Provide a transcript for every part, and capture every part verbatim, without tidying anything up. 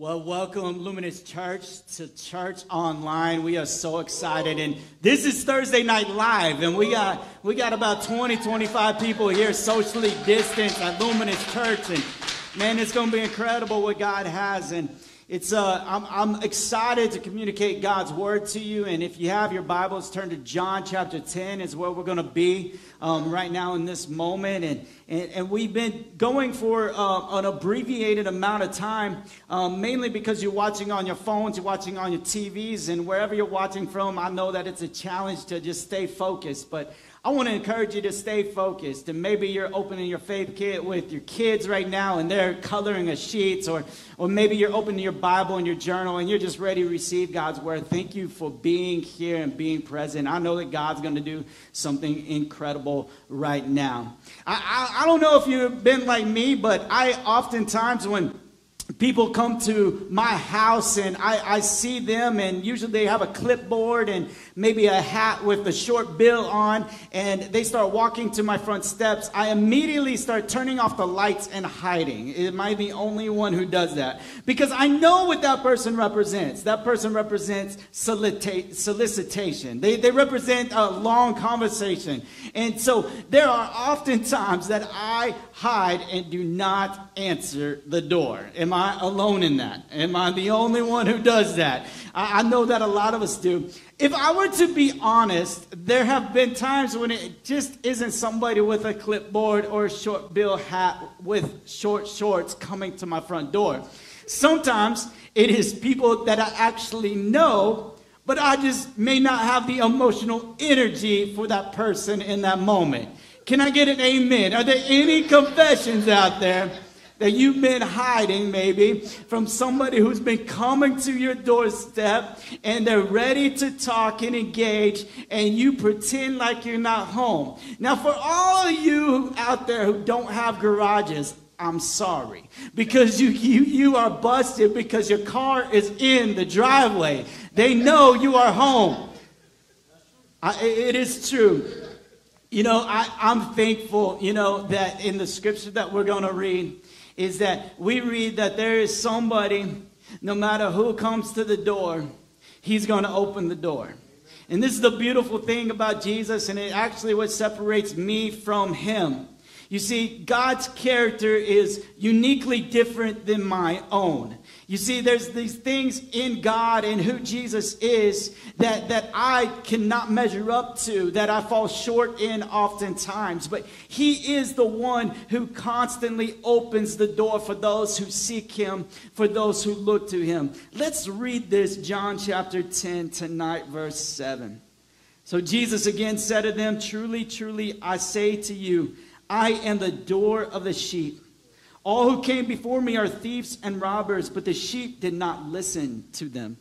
Well, welcome, Luminous Church, to Church Online. We are so excited, and this is Thursday Night Live, and we got we got about twenty, twenty-five people here socially distanced at Luminous Church, and man, it's going to be incredible what God has, and it's uh, I'm, I'm excited to communicate God's Word to you, and if you have your Bibles, turn to John chapter ten is where we're going to be um, right now in this moment, and And, and we've been going for uh, an abbreviated amount of time, um, mainly because you're watching on your phones, you're watching on your T Vs, and wherever you're watching from, I know that it's a challenge to just stay focused. But I want to encourage you to stay focused. And maybe you're opening your faith kit with your kids right now, and they're coloring a sheet, or, or maybe you're opening your Bible and your journal, and you're just ready to receive God's Word. Thank you for being here and being present. I know that God's going to do something incredible right now. I, I I don't know if you've been like me, but I oftentimes when people come to my house and I, I see them, and usually they have a clipboard and maybe a hat with a short bill on, and they start walking to my front steps, I immediately start turning off the lights and hiding. Am I the only one who does that? Because I know what that person represents. That person represents solicita- solicitation. They, they represent a long conversation. And so there are often times that I hide and do not answer the door. Am I alone in that? Am I the only one who does that? I, I know that a lot of us do. If I were to be honest, there have been times when it just isn't somebody with a clipboard or a short bill hat with short shorts coming to my front door. Sometimes it is people that I actually know, but I just may not have the emotional energy for that person in that moment. Can I get an amen? Are there any confessions out there that you've been hiding maybe from somebody who's been coming to your doorstep, and they're ready to talk and engage, and you pretend like you're not home? Now, for all of you out there who don't have garages, I'm sorry, because you, you, you are busted because your car is in the driveway. They know you are home. I, it is true. You know, I, I'm thankful, you know, that in the scripture that we're going to read, is that we read that there is somebody, no matter who comes to the door, he's going to open the door. And this is the beautiful thing about Jesus, and it actually what separates me from him. You see, God's character is uniquely different than my own. You see, there's these things in God and who Jesus is that, that I cannot measure up to, that I fall short in oftentimes. But he is the one who constantly opens the door for those who seek him, for those who look to him. Let's read this, John chapter ten tonight, verse seven. So Jesus again said to them, "Truly, truly, I say to you, I am the door of the sheep. All who came before me are thieves and robbers, but the sheep did not listen to them.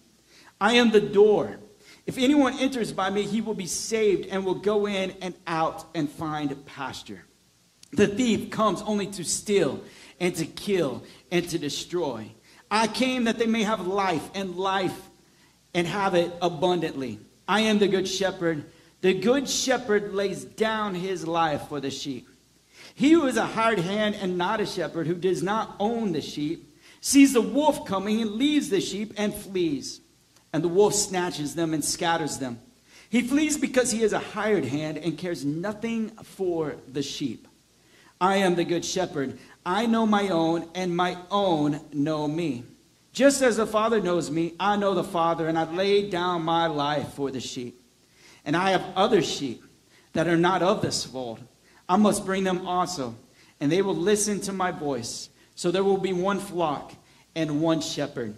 I am the door. If anyone enters by me, he will be saved and will go in and out and find pasture. The thief comes only to steal and to kill and to destroy. I came that they may have life and life and have it abundantly. I am the good shepherd. The good shepherd lays down his life for the sheep. He who is a hired hand and not a shepherd, who does not own the sheep, sees the wolf coming and leaves the sheep and flees. And the wolf snatches them and scatters them. He flees because he is a hired hand and cares nothing for the sheep. I am the good shepherd. I know my own, and my own know me. Just as the Father knows me, I know the Father, and I lay down my life for the sheep. And I have other sheep that are not of this fold. I must bring them also, and they will listen to my voice. So there will be one flock and one shepherd."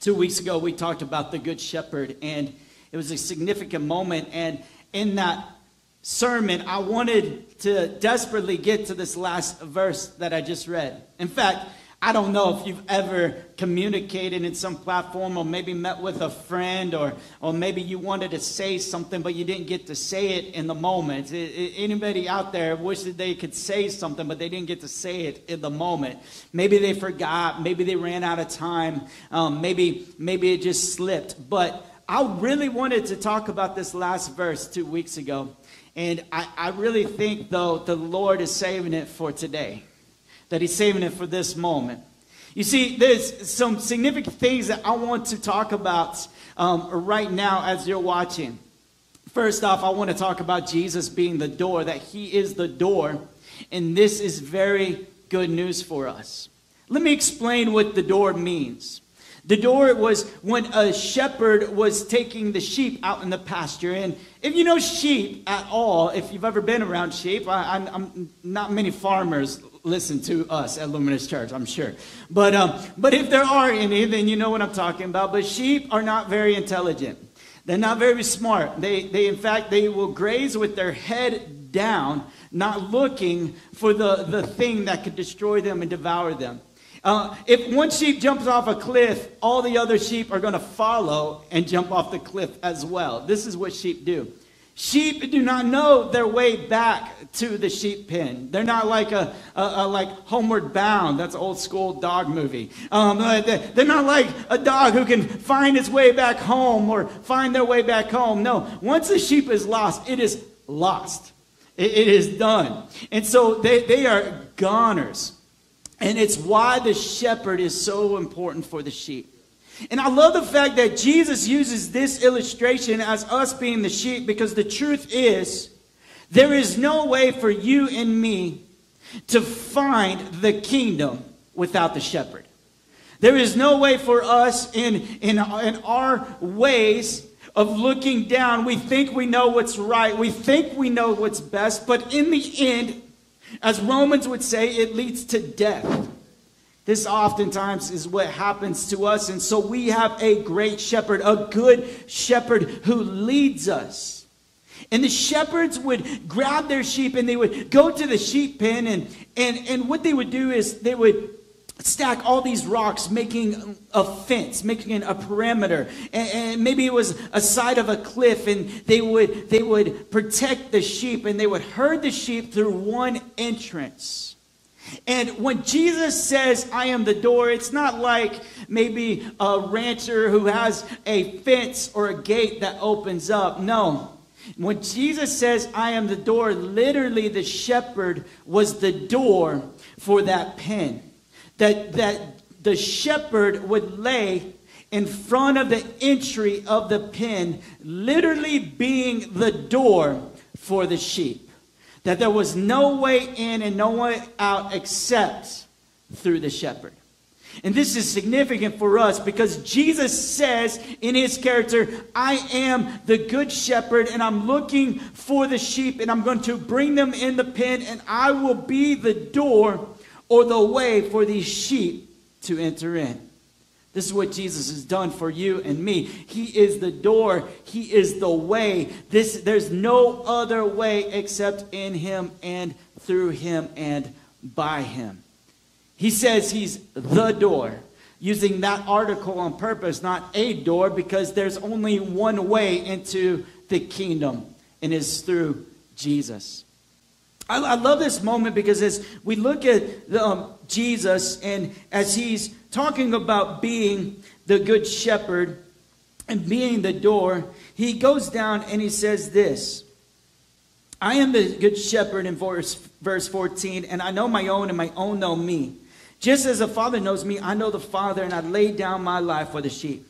Two weeks ago, we talked about the Good Shepherd, and it was a significant moment. And in that sermon, I wanted to desperately get to this last verse that I just read. In fact, I don't know if you've ever communicated in some platform, or maybe met with a friend, or or maybe you wanted to say something but you didn't get to say it in the moment. It, it, anybody out there wishes they could say something but they didn't get to say it in the moment? Maybe they forgot, maybe they ran out of time, um, maybe maybe it just slipped. But I really wanted to talk about this last verse two weeks ago, and I, I really think though the Lord is saving it for today, that he's saving it for this moment. You see, there's some significant things that I want to talk about um, right now as you're watching. First off, I want to talk about Jesus being the door, that he is the door. And this is very good news for us. Let me explain what the door means. The door was when a shepherd was taking the sheep out in the pasture. And if you know sheep at all, if you've ever been around sheep, I, I'm, I'm not many farmers listen to us at Luminous Church, I'm sure. But, um, but if there are any, then you know what I'm talking about. But sheep are not very intelligent. They're not very smart. They, they, in fact, they will graze with their head down, not looking for the, the thing that could destroy them and devour them. Uh, if one sheep jumps off a cliff, all the other sheep are going to follow and jump off the cliff as well. This is what sheep do. Sheep do not know their way back to the sheep pen. They're not like a, a, a like Homeward Bound. That's an old school dog movie. Um, they're not like a dog who can find his way back home or find their way back home. No, once the sheep is lost, it is lost. It, it is done. And so they, they are goners. And it's why the shepherd is so important for the sheep. And I love the fact that Jesus uses this illustration as us being the sheep, because the truth is, there is no way for you and me to find the kingdom without the shepherd. There is no way for us in, in, in our ways of looking down. We think we know what's right. We think we know what's best. But in the end, as Romans would say, it leads to death. This oftentimes is what happens to us. And so we have a great shepherd, a good shepherd who leads us. And the shepherds would grab their sheep and they would go to the sheep pen. And, and, and what they would do is they would stack all these rocks, making a fence, making a perimeter. And, and maybe it was a side of a cliff. And they would, they would protect the sheep, and they would herd the sheep through one entrance. And when Jesus says, I am the door, it's not like maybe a rancher who has a fence or a gate that opens up. No. When Jesus says, I am the door, literally the shepherd was the door for that pen. That, that the shepherd would lay in front of the entry of the pen, literally being the door for the sheep. That there was no way in and no way out except through the shepherd. And this is significant for us because Jesus says in his character, I am the good shepherd, and I'm looking for the sheep, and I'm going to bring them in the pen, and I will be the door or the way for these sheep to enter in. This is what Jesus has done for you and me. He is the door. He is the way. This, there's no other way except in him and through him and by him. He says he's the door, using that article on purpose, not a door, because there's only one way into the kingdom, and it's through Jesus. I, I love this moment because as we look at the, um, Jesus, and as he's talking about being the good shepherd and being the door, he goes down and he says this. I am the good shepherd in verse, verse fourteen, and I know my own, and my own know me. Just as the Father knows me, I know the Father, and I lay down my life for the sheep.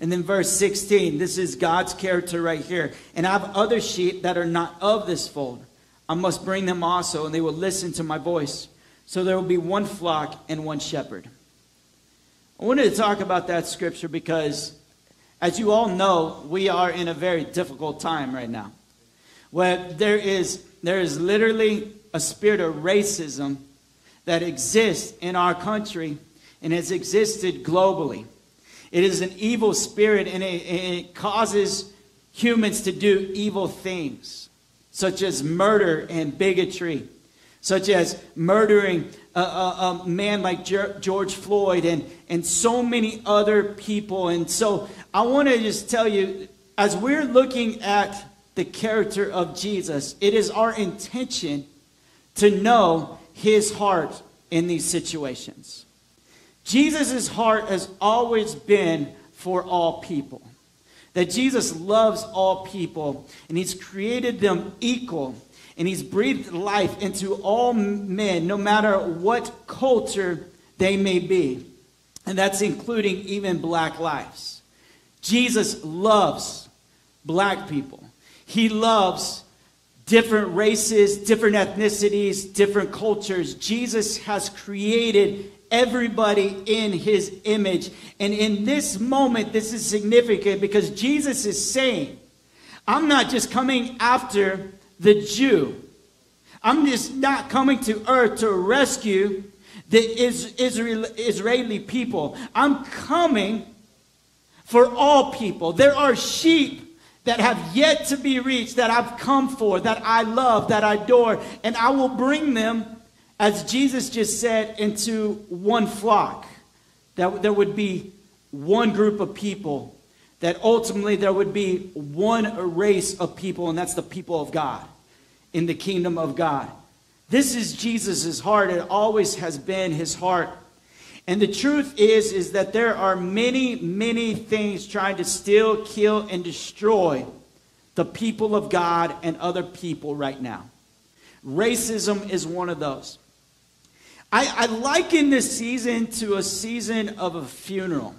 And then verse sixteen, this is God's character right here. And I have other sheep that are not of this fold. I must bring them also, and they will listen to my voice. So there will be one flock and one shepherd. I wanted to talk about that scripture because, as you all know, we are in a very difficult time right now, where there is, there is literally a spirit of racism that exists in our country and has existed globally. It is an evil spirit, and it, it causes humans to do evil things, such as murder and bigotry, such as murdering a, a, a man like George Floyd and, and so many other people. And so I want to just tell you, as we're looking at the character of Jesus, it is our intention to know his heart in these situations. Jesus' heart has always been for all people. That Jesus loves all people, and he's created them equal. And he's breathed life into all men, no matter what culture they may be. And that's including even black lives. Jesus loves black people. He loves different races, different ethnicities, different cultures. Jesus has created everybody in his image. And in this moment, this is significant because Jesus is saying, I'm not just coming after the Jew. I'm just not coming to earth to rescue the Israel, Israeli people. I'm coming for all people. There are sheep that have yet to be reached, that I've come for, that I love, that I adore. And I will bring them, as Jesus just said, into one flock. That there would be one group of people. That ultimately there would be one race of people, and that's the people of God, in the kingdom of God. This is Jesus' heart. It always has been his heart. And the truth is, is that there are many, many things trying to steal, kill, and destroy the people of God and other people right now. Racism is one of those. I, I liken this season to a season of a funeral.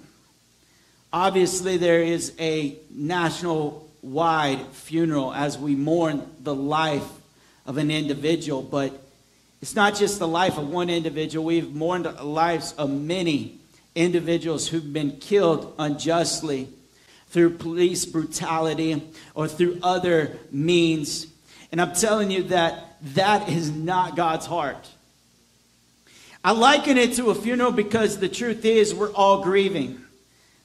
Obviously, there is a national-wide funeral as we mourn the life of an individual, but it's not just the life of one individual. We've mourned the lives of many individuals who've been killed unjustly through police brutality or through other means. And I'm telling you that that is not God's heart. I liken it to a funeral because the truth is we're all grieving.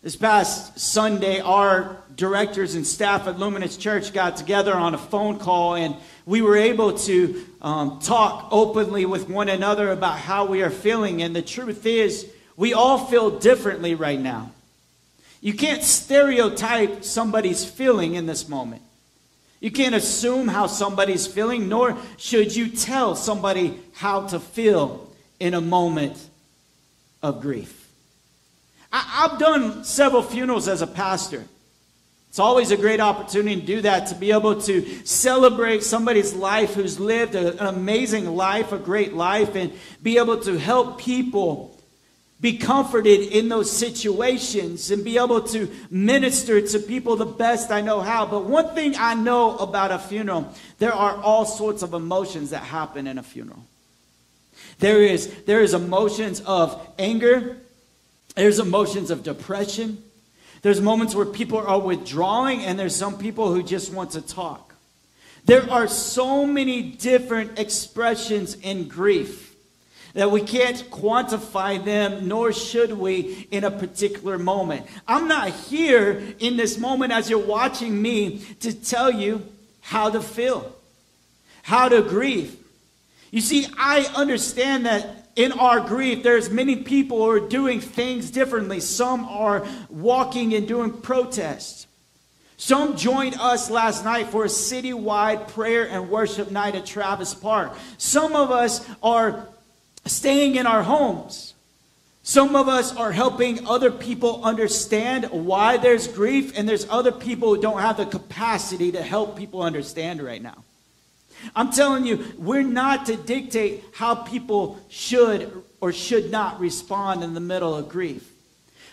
This past Sunday, our directors and staff at Luminous Church got together on a phone call, and we were able to um, talk openly with one another about how we are feeling. And the truth is, we all feel differently right now. You can't stereotype somebody's feeling in this moment. You can't assume how somebody's feeling, nor should you tell somebody how to feel in a moment of grief. I- I've done several funerals as a pastor. It's always a great opportunity to do that, to be able to celebrate somebody's life who's lived an amazing life, a great life, and be able to help people be comforted in those situations and be able to minister to people the best I know how. But one thing I know about a funeral, there are all sorts of emotions that happen in a funeral. There is, there is emotions of anger. There's emotions of depression. There's moments where people are withdrawing, and there's some people who just want to talk. There are so many different expressions in grief that we can't quantify them, nor should we in a particular moment. I'm not here in this moment as you're watching me to tell you how to feel, how to grieve. You see, I understand that in our grief, there's many people who are doing things differently. Some are walking and doing protests. Some joined us last night for a citywide prayer and worship night at Travis Park. Some of us are staying in our homes. Some of us are helping other people understand why there's grief, and there's other people who don't have the capacity to help people understand right now. I'm telling you, we're not to dictate how people should or should not respond in the middle of grief.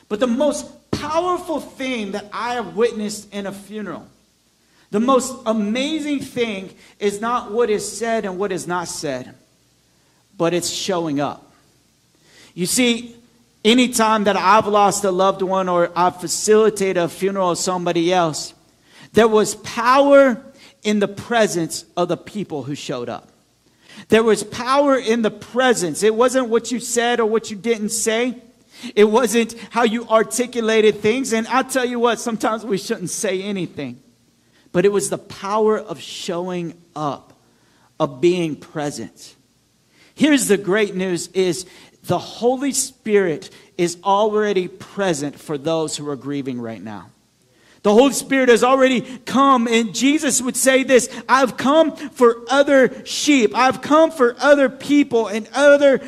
But the most powerful thing that I have witnessed in a funeral, the most amazing thing is not what is said and what is not said, but it's showing up. You see, anytime that I've lost a loved one or I've facilitated a funeral of somebody else, there was power in the presence of the people who showed up. There was power in the presence. It wasn't what you said or what you didn't say. It wasn't how you articulated things. And I'll tell you what, sometimes we shouldn't say anything. But it was the power of showing up, of being present. Here's the great news is the Holy Spirit is already present for those who are grieving right now. The Holy Spirit has already come, and Jesus would say this, I've come for other sheep. I've come for other people and other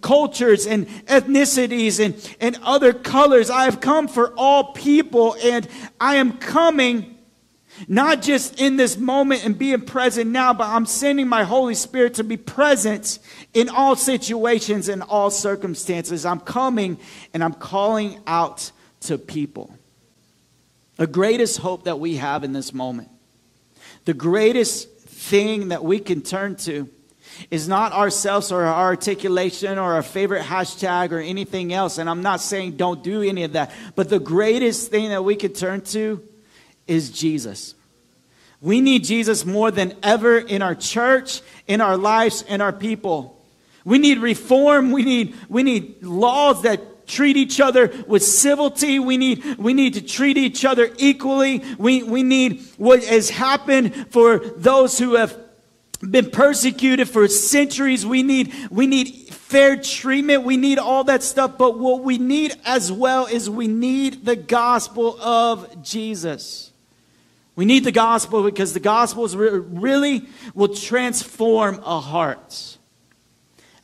cultures and ethnicities and, and other colors. I have come for all people, and I am coming Not just in this moment and being present now, but I'm sending my Holy Spirit to be present in all situations and all circumstances. I'm coming and I'm calling out to people. The greatest hope that we have in this moment, the greatest thing that we can turn to is not ourselves or our articulation or our favorite hashtag or anything else. And I'm not saying don't do any of that. But the greatest thing that we could turn to is Jesus. We need Jesus more than ever in our church, in our lives, in our people. We need reform. We need, we need laws that treat each other with civility. We need, we need to treat each other equally. We, we need what has happened for those who have been persecuted for centuries. We need, we need fair treatment. We need all that stuff. But what we need as well is we need the gospel of Jesus. We need the gospel because the gospel really will transform a heart.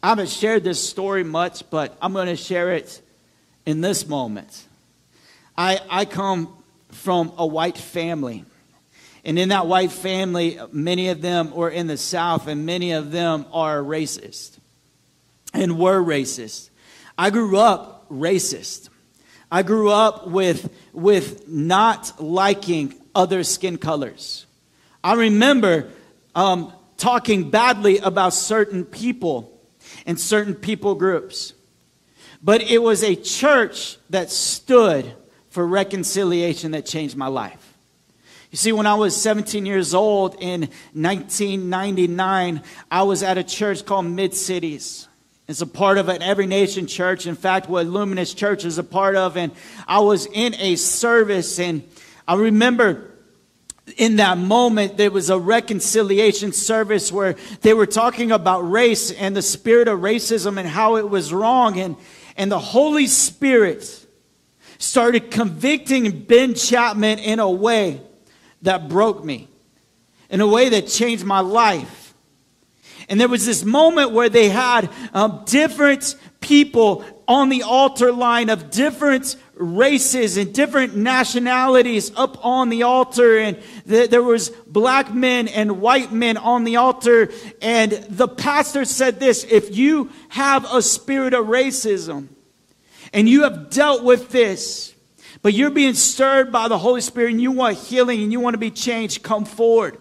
I haven't shared this story much, but I'm going to share it in this moment. I, I come from a white family. And in that white family, many of them were in the South, and many of them are racist and were racist. I grew up racist. I grew up with, with not liking other skin colors. I remember um, talking badly about certain people and certain people groups. But it was a church that stood for reconciliation that changed my life. You see, when I was seventeen years old in nineteen ninety-nine, I was at a church called Mid-Cities. It's a part of an Every Nation Church. In fact, what Luminous Church is a part of. And I was in a service, and I remember in that moment, there was a reconciliation service where they were talking about race and the spirit of racism and how it was wrong. And, and the Holy Spirit started convicting Ben Chapman in a way that broke me, in a way that changed my life. And there was this moment where they had um, different people on the altar line of different races and different nationalities up on the altar. And th there was black men and white men on the altar. And the pastor said this: if you have a spirit of racism and you have dealt with this, but you're being stirred by the Holy Spirit and you want healing and you want to be changed, come forward.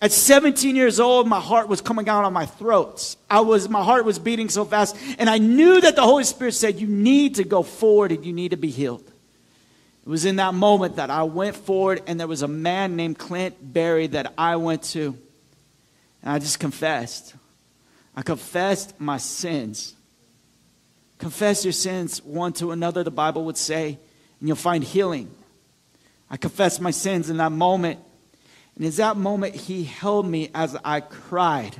At seventeen years old, my heart was coming out on my throat. I was, my heart was beating so fast. And I knew that the Holy Spirit said, you need to go forward and you need to be healed. It was in that moment that I went forward, and there was a man named Clint Berry that I went to. And I just confessed. I confessed my sins. Confess your sins one to another, the Bible would say, and you'll find healing. I confessed my sins in that moment. And in that moment, he held me as I cried.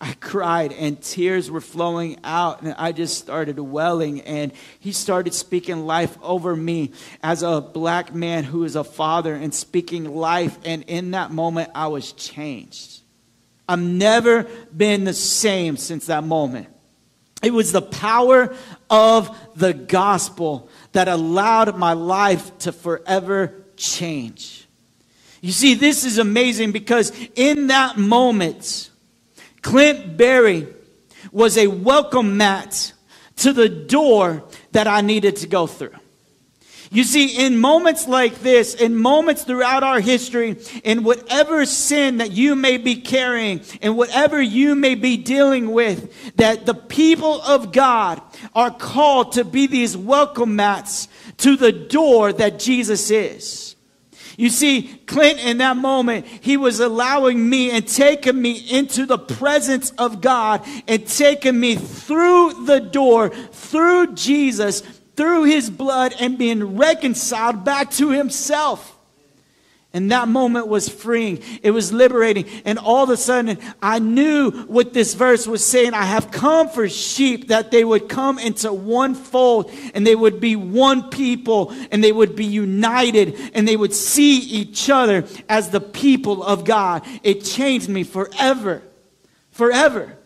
I cried, and tears were flowing out, and I just started welling. And he started speaking life over me as a black man who is a father, and speaking life. And in that moment, I was changed. I've never been the same since that moment. It was the power of the gospel that allowed my life to forever change. You see, this is amazing because in that moment, Clint Berry was a welcome mat to the door that I needed to go through. You see, in moments like this, in moments throughout our history, in whatever sin that you may be carrying, in whatever you may be dealing with, that the people of God are called to be these welcome mats to the door that Jesus is. You see, Clint, in that moment, he was allowing me and taking me into the presence of God and taking me through the door, through Jesus, through his blood, and being reconciled back to himself. And that moment was freeing. It was liberating. And all of a sudden, I knew what this verse was saying. I have come for sheep, that they would come into one fold, and they would be one people, and they would be united, and they would see each other as the people of God. It changed me forever. Forever.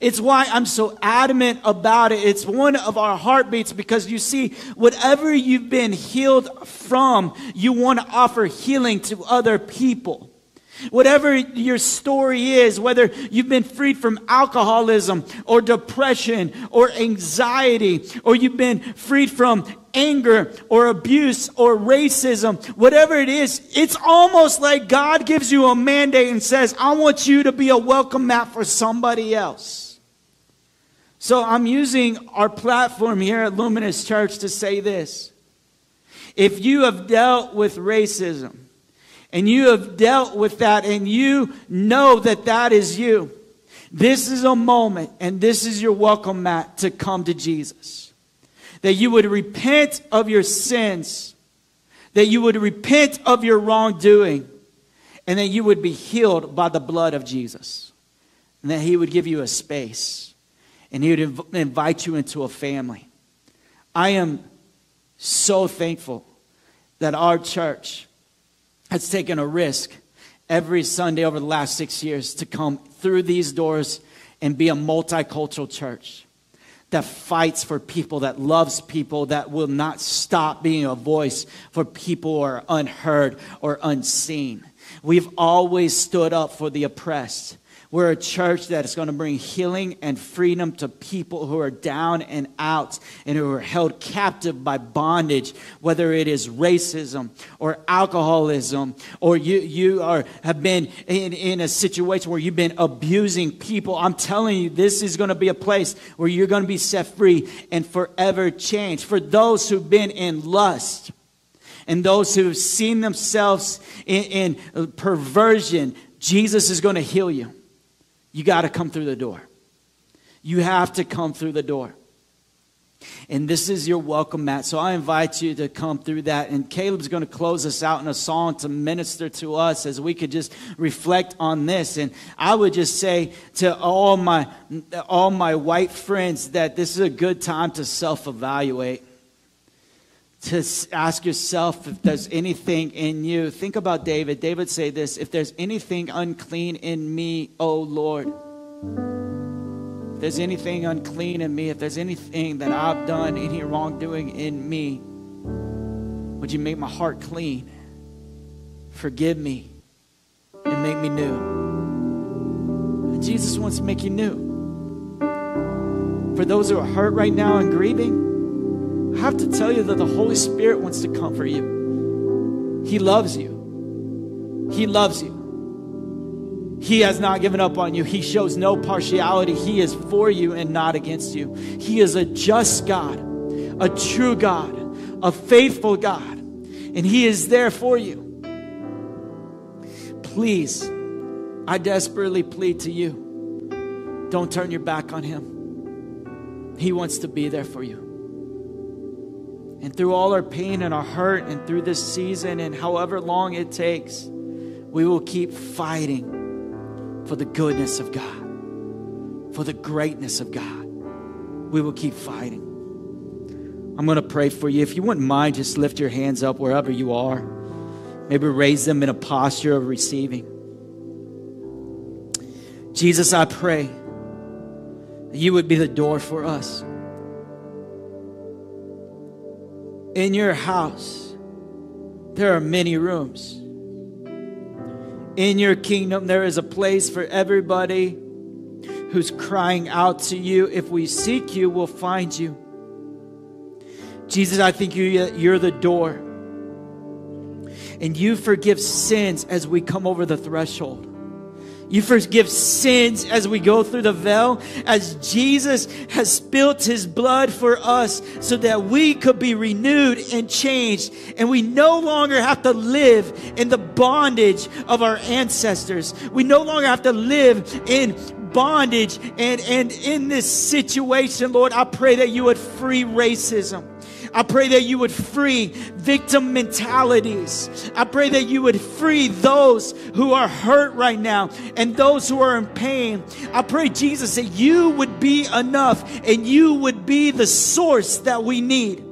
It's why I'm so adamant about it. It's one of our heartbeats, because you see, whatever you've been healed from, you want to offer healing to other people. Whatever your story is, whether you've been freed from alcoholism or depression or anxiety, or you've been freed from anger or abuse or racism, whatever it is, it's almost like God gives you a mandate and says, I want you to be a welcome mat for somebody else. So I'm using our platform here at Luminous Church to say this. If you have dealt with racism, and you have dealt with that, and you know that that is you, this is a moment, and this is your welcome mat to come to Jesus. That you would repent of your sins. That you would repent of your wrongdoing. And that you would be healed by the blood of Jesus. And that he would give you a space. And he would inv- invite you into a family. I am so thankful that our church has taken a risk every Sunday over the last six years to come through these doors and be a multicultural church that fights for people, that loves people, that will not stop being a voice for people who are unheard or unseen. We've always stood up for the oppressed. We're a church that is going to bring healing and freedom to people who are down and out and who are held captive by bondage, whether it is racism or alcoholism, or you, you are, have been in, in a situation where you've been abusing people. I'm telling you, this is going to be a place where you're going to be set free and forever changed. For those who've been in lust and those who've seen themselves in, in perversion, Jesus is going to heal you. You got to come through the door. You have to come through the door. And this is your welcome mat. So I invite you to come through that. And Caleb's going to close us out in a song to minister to us as we could just reflect on this. And I would just say to all my, all my white friends that this is a good time to self-evaluate. To ask yourself if there's anything in you. Think about David. David said this, if there's anything unclean in me, oh Lord. If there's anything unclean in me, if there's anything that I've done, any wrongdoing in me, would you make my heart clean? Forgive me and make me new. And Jesus wants to make you new. For those who are hurt right now and grieving, I have to tell you that the Holy Spirit wants to comfort you. He loves you. He loves you. He has not given up on you. He shows no partiality. He is for you and not against you. He is a just God, a true God, a faithful God, and He is there for you. Please, I desperately plead to you, don't turn your back on Him. He wants to be there for you. And through all our pain and our hurt and through this season and however long it takes, we will keep fighting for the goodness of God, for the greatness of God. We will keep fighting. I'm going to pray for you. If you wouldn't mind, just lift your hands up wherever you are. Maybe raise them in a posture of receiving. Jesus, I pray that you would be the door for us. In your house, there are many rooms. In your kingdom, there is a place for everybody who's crying out to you. If we seek you, we'll find you. Jesus, I think you, you're the door. And you forgive sins as we come over the threshold. You forgive sins as we go through the veil, as Jesus has spilt his blood for us so that we could be renewed and changed. And we no longer have to live in the bondage of our ancestors. We no longer have to live in bondage and, and in this situation, Lord, I pray that you would free racism. I pray that you would free victim mentalities. I pray that you would free those who are hurt right now and those who are in pain. I pray, Jesus, that you would be enough and you would be the source that we need.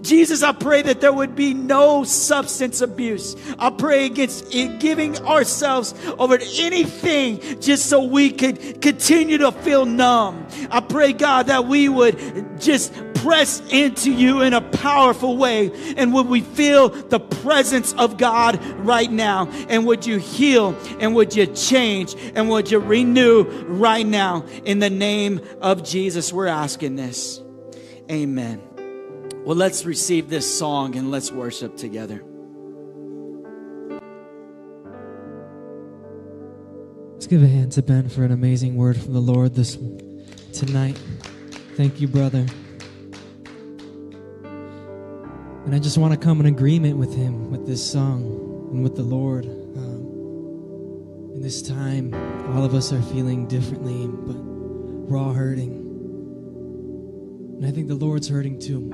Jesus, I pray that there would be no substance abuse. I pray against giving ourselves over to anything just so we could continue to feel numb. I pray, God, that we would just press into you in a powerful way. And would we feel the presence of God right now? And would you heal? And would you change? And would you renew right now? In the name of Jesus, we're asking this. Amen. Well, let's receive this song and let's worship together. Let's give a hand to Ben for an amazing word from the Lord this tonight. Thank you, brother. And I just want to come in agreement with him, with this song, and with the Lord. Um, in this time, all of us are feeling differently, but we're all hurting. And I think the Lord's hurting too.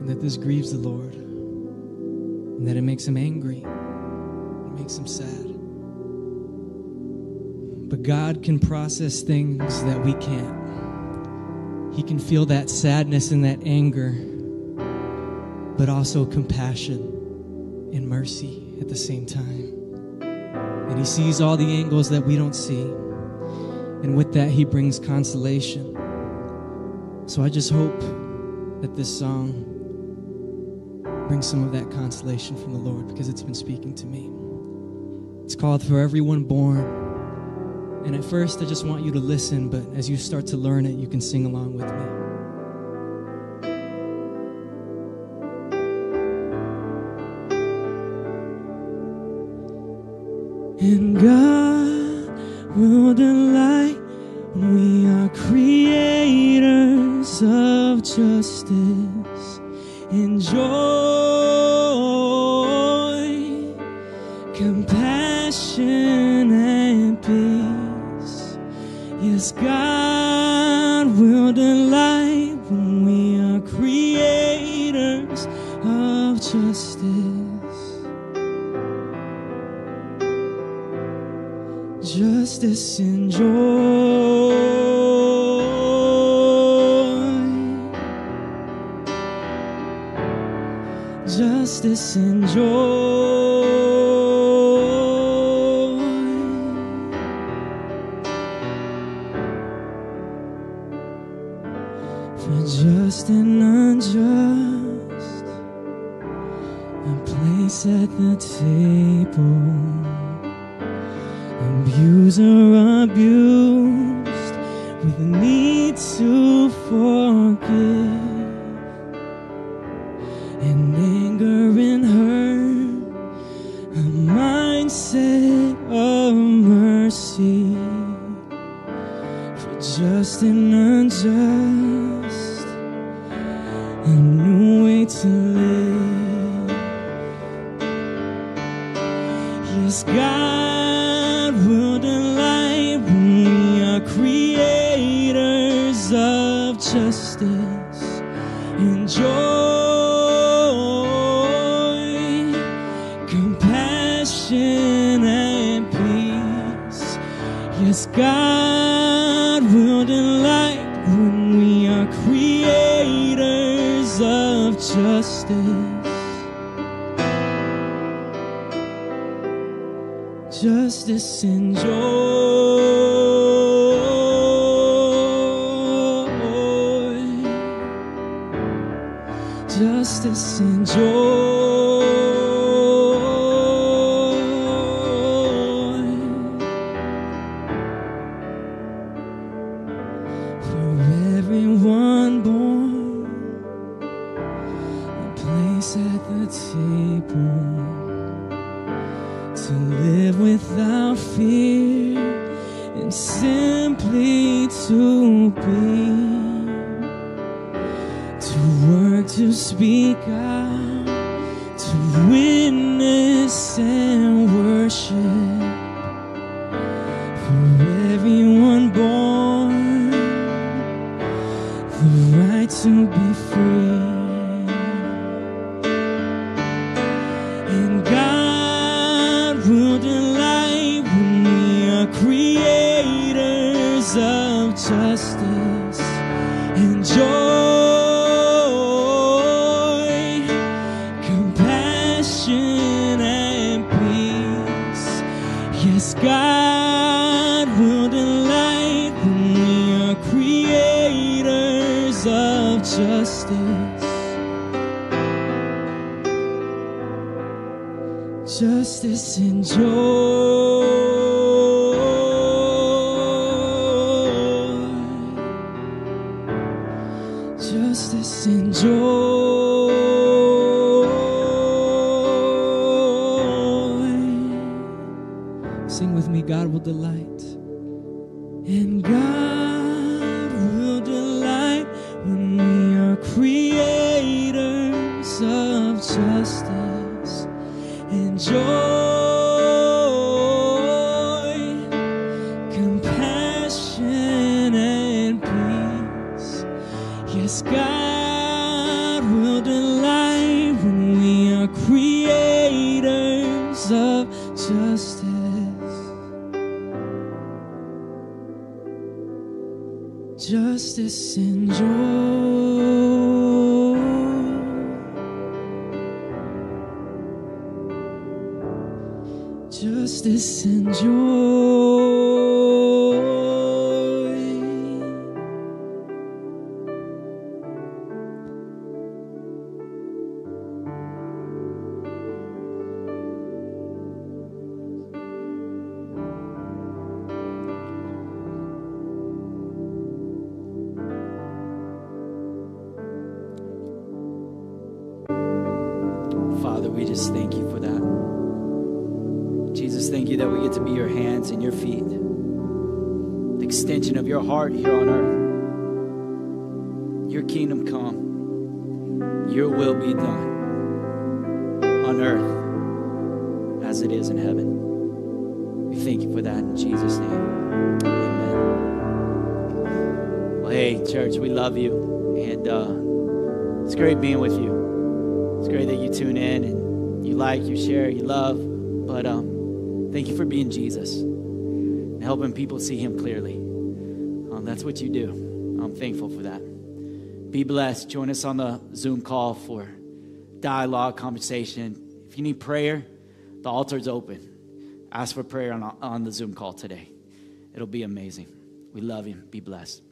And that this grieves the Lord, and that it makes him angry, it makes him sad. But God can process things that we can't. He can feel that sadness and that anger, but also compassion and mercy at the same time. And he sees all the angles that we don't see, and with that he brings consolation. So I just hope that this song bring some of that consolation from the Lord, because it's been speaking to me. It's called For Everyone Born. And at first, I just want you to listen, but as you start to learn it, you can sing along with me. And God will delight when we are creators of justice and joy, compassion and peace. Yes, God will delight when we are creators of justice, justice and joy. Justice and joy. For just and unjust, a place at the table, abuser abused, with the need to forgive. Just and unjust, a new way to live. Yes, God will delight when we are creators of justice and joy, compassion and peace. Yes, God will delight when we are creators of justice, justice and joy, justice and joy. Justice and joy, justice, justice and joy, justice and joy. Sing with me, God will delight. And God will delight when we are creators of justice and joy, compassion and peace. Yes, God will delight when we are creators of justice. Justice and joy, justice and joy. We just thank you for that. Jesus, thank you that we get to be your hands and your feet, the extension of your heart here on earth. Your kingdom come, your will be done on earth as it is in heaven. We thank you for that in Jesus' name. Amen. Well, hey, church, we love you, and uh, it's great being with you. It's great that you tune in and you like, you share, you love. But um, thank you for being Jesus and helping people see him clearly. Um, that's what you do. I'm thankful for that. Be blessed. Join us on the Zoom call for dialogue, conversation. If you need prayer, the altar's open. Ask for prayer on, on the Zoom call today. It'll be amazing. We love you. Be blessed.